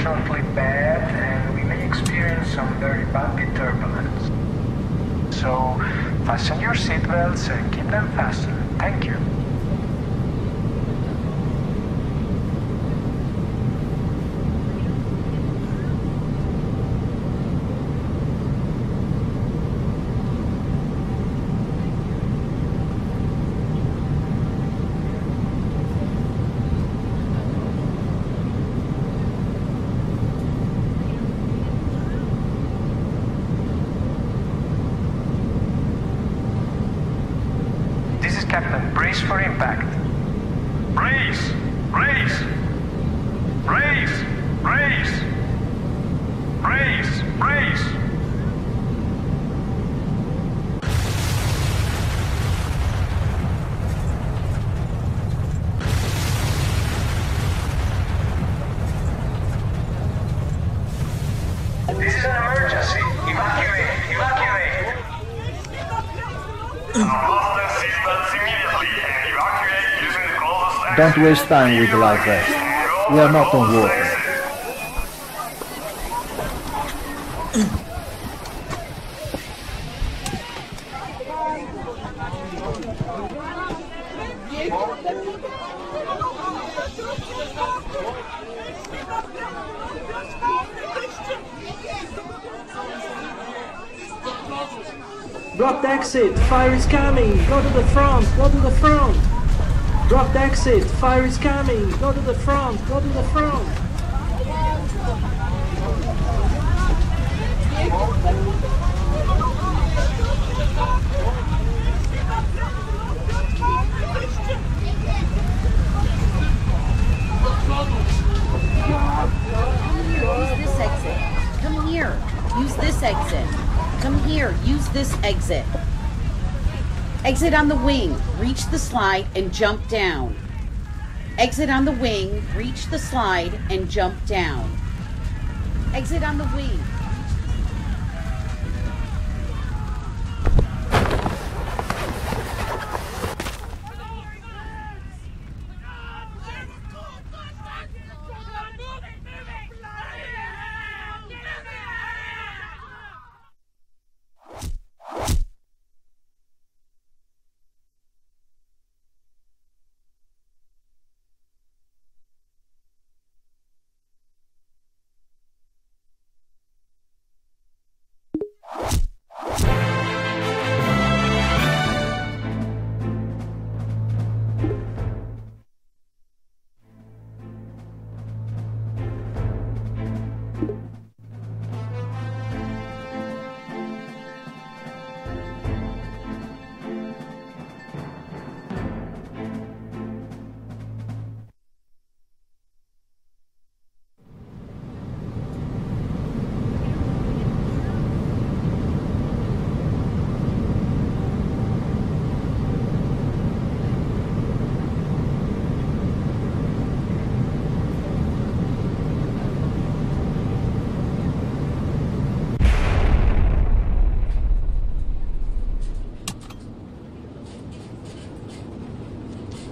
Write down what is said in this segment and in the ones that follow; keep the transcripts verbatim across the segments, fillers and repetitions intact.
unfortunately bad, and we may experience some very bumpy turbulence. So fasten your seatbelts and keep them fastened. Thank you. Captain, brace for impact. Brace! Brace! Brace! Brace! Brace! Brace! This is an emergency. Evacuate! Evacuate! Don't waste time with the life vest. We are not on water. Blocked exit. Fire is coming. Go to the front. Go to the front. Blocked exit, fire is coming, go to the front, go to the front. Use this exit, come here, use this exit, come here, use this exit. Exit on the wing, reach the slide and jump down. Exit on the wing, reach the slide and jump down. Exit on the wing.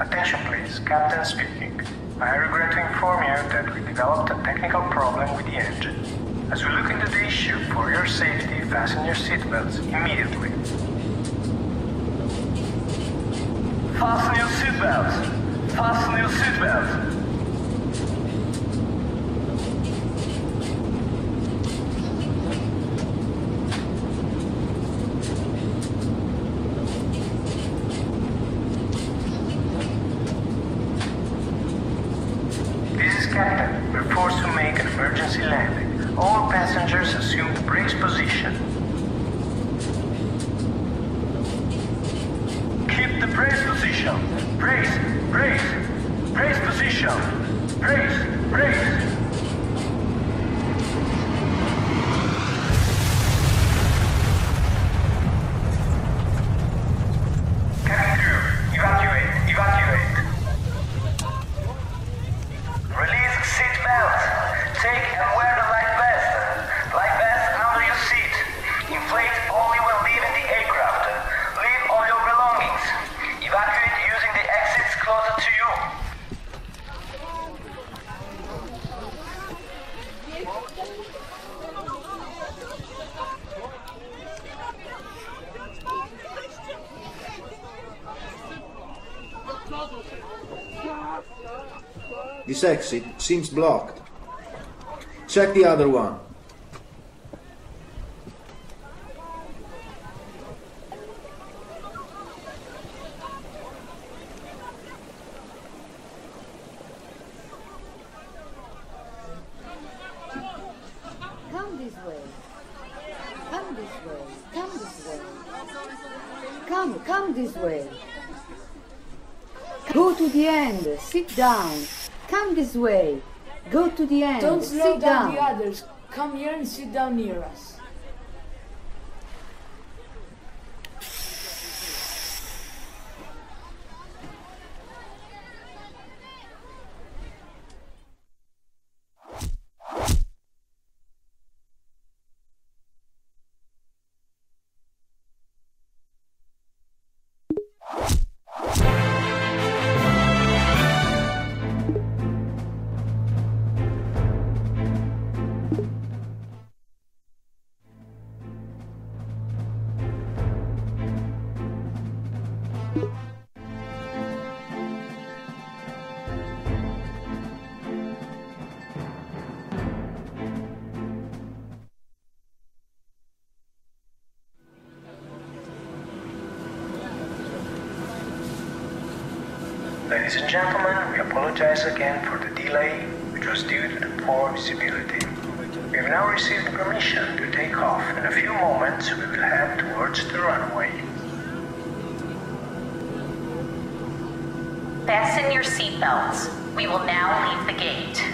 Attention please, Captain speaking. I regret to inform you that we developed a technical problem with the engine. As we look into the issue, for your safety, fasten your seatbelts immediately. Fasten your seatbelts! Fasten your seatbelts! Captain, we're forced to make an emergency landing. All passengers assume the brace position. Keep the brace position. Brace, brace, brace position. Brace, brace. Closer to you. This exit seems blocked. Check the other one. Sit down. Come this way. Go to the end. Don't slow sit down, down the others. Come here and sit down near us. Ladies and gentlemen, we apologize again for the delay, which was due to the poor visibility. We have now received permission to take off. In a few moments, we will head towards the runway. Fasten your seatbelts. We will now leave the gate.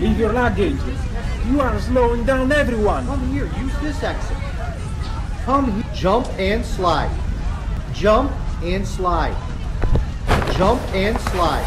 Leave your luggage. You are slowing down everyone. Come here, use this exit. Come here. Jump and slide. Jump and slide. Jump and slide.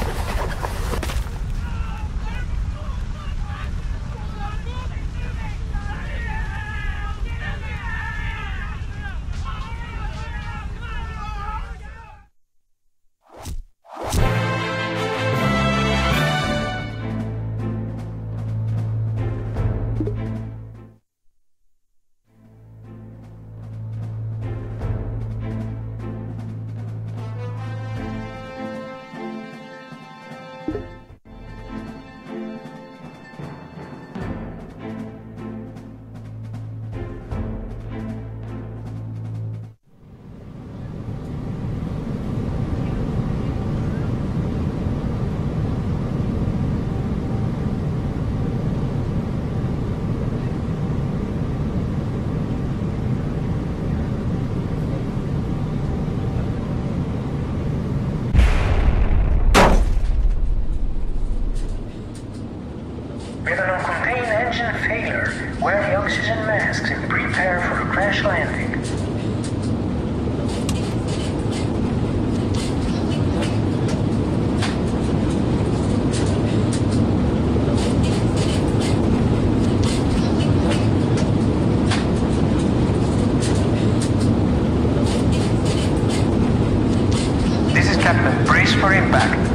Brace for impact.